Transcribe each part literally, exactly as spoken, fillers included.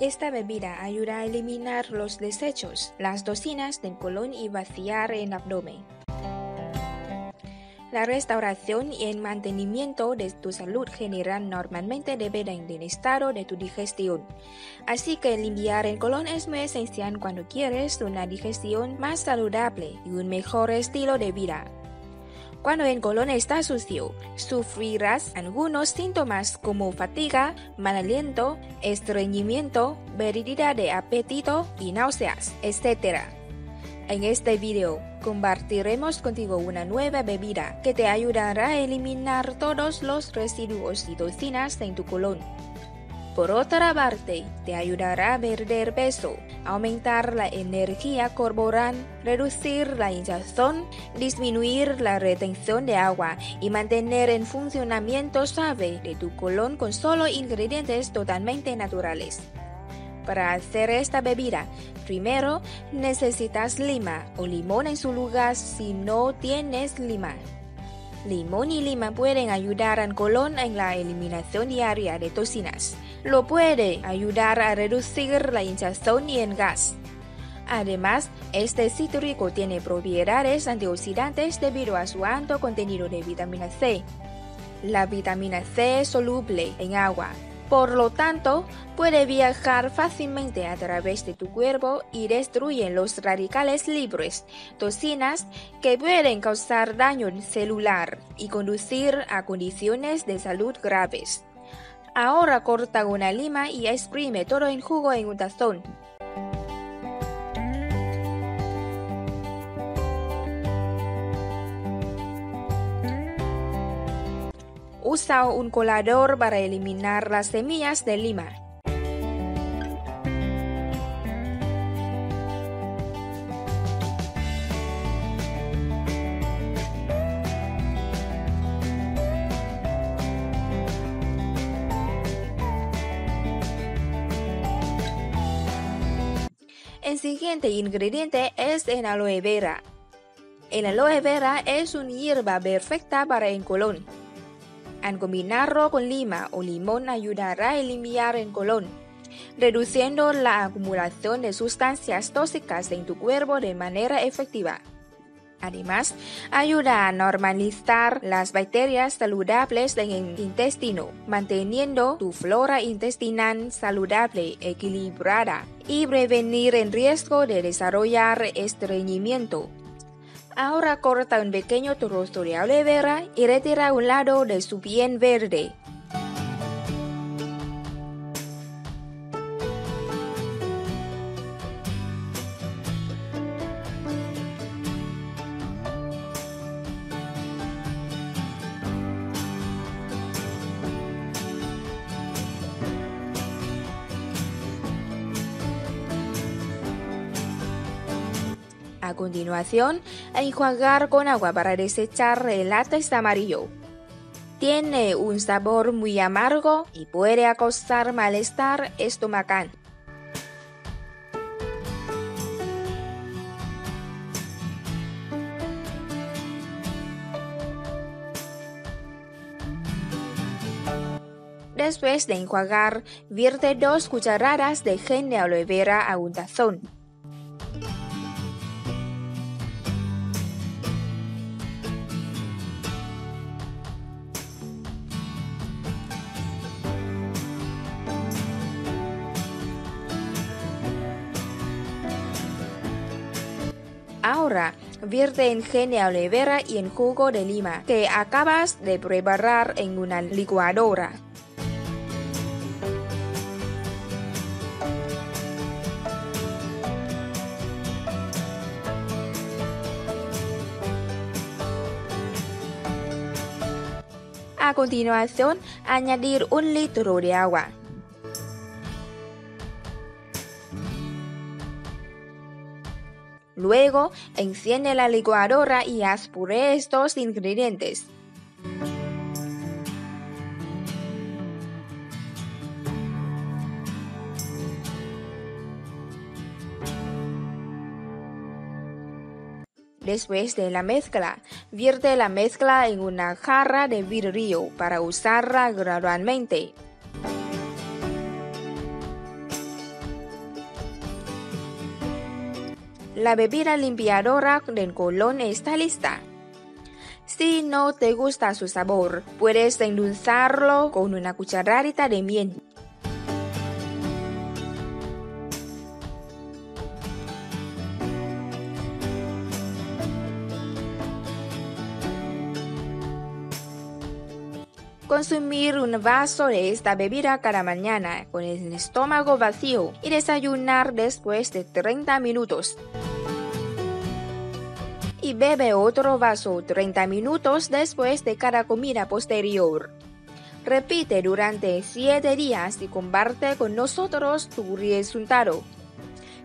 Esta bebida ayuda a eliminar los desechos, las toxinas del colon y vaciar el abdomen. La restauración y el mantenimiento de tu salud general normalmente dependen del estado de tu digestión. Así que limpiar el colon es muy esencial cuando quieres una digestión más saludable y un mejor estilo de vida. Cuando el colon está sucio, sufrirás algunos síntomas como fatiga, mal aliento, estreñimiento, pérdida de apetito y náuseas, etcétera. En este video, compartiremos contigo una nueva bebida que te ayudará a eliminar todos los residuos y toxinas en tu colon. Por otra parte, te ayudará a perder peso, aumentar la energía corporal, reducir la hinchazón, disminuir la retención de agua y mantener el funcionamiento suave de tu colon con solo ingredientes totalmente naturales. Para hacer esta bebida, primero necesitas lima o limón en su lugar si no tienes lima. Limón y lima pueden ayudar al colon en la eliminación diaria de toxinas. Lo puede ayudar a reducir la hinchazón y el gas. Además, este cítrico tiene propiedades antioxidantes debido a su alto contenido de vitamina C. La vitamina C es soluble en agua, por lo tanto, puede viajar fácilmente a través de tu cuerpo y destruye los radicales libres, toxinas que pueden causar daño celular y conducir a condiciones de salud graves. Ahora corta una lima y exprime todo el jugo en un tazón. Usa un colador para eliminar las semillas de lima. El siguiente ingrediente es el aloe vera. El aloe vera es una hierba perfecta para el colon. Al combinarlo con lima o limón ayudará a limpiar el colon, reduciendo la acumulación de sustancias tóxicas en tu cuerpo de manera efectiva. Además, ayuda a normalizar las bacterias saludables en el intestino, manteniendo tu flora intestinal saludable, equilibrada y prevenir el riesgo de desarrollar estreñimiento. Ahora corta un pequeño trozo de aloe vera y retira un lado de su piel verde. A continuación, enjuagar con agua para desechar el látex amarillo. Tiene un sabor muy amargo y puede causar malestar estomacal. Después de enjuagar, vierte dos cucharadas de gel de aloe vera a un tazón. Ahora, vierte en gel de aloe vera y en jugo de lima que acabas de preparar en una licuadora. A continuación, añadir un litro de agua. Luego, enciende la licuadora y haz puré estos ingredientes. Después de la mezcla, vierte la mezcla en una jarra de vidrio para usarla gradualmente. La bebida limpiadora del colon está lista. Si no te gusta su sabor, puedes endulzarlo con una cucharadita de miel. Consumir un vaso de esta bebida cada mañana con el estómago vacío y desayunar después de treinta minutos. Y bebe otro vaso treinta minutos después de cada comida posterior. Repite durante siete días y comparte con nosotros tu resultado.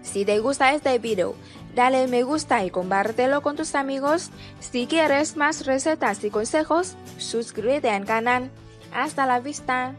Si te gusta este video, dale me gusta y compártelo con tus amigos. Si quieres más recetas y consejos, suscríbete al canal. Hasta la vista.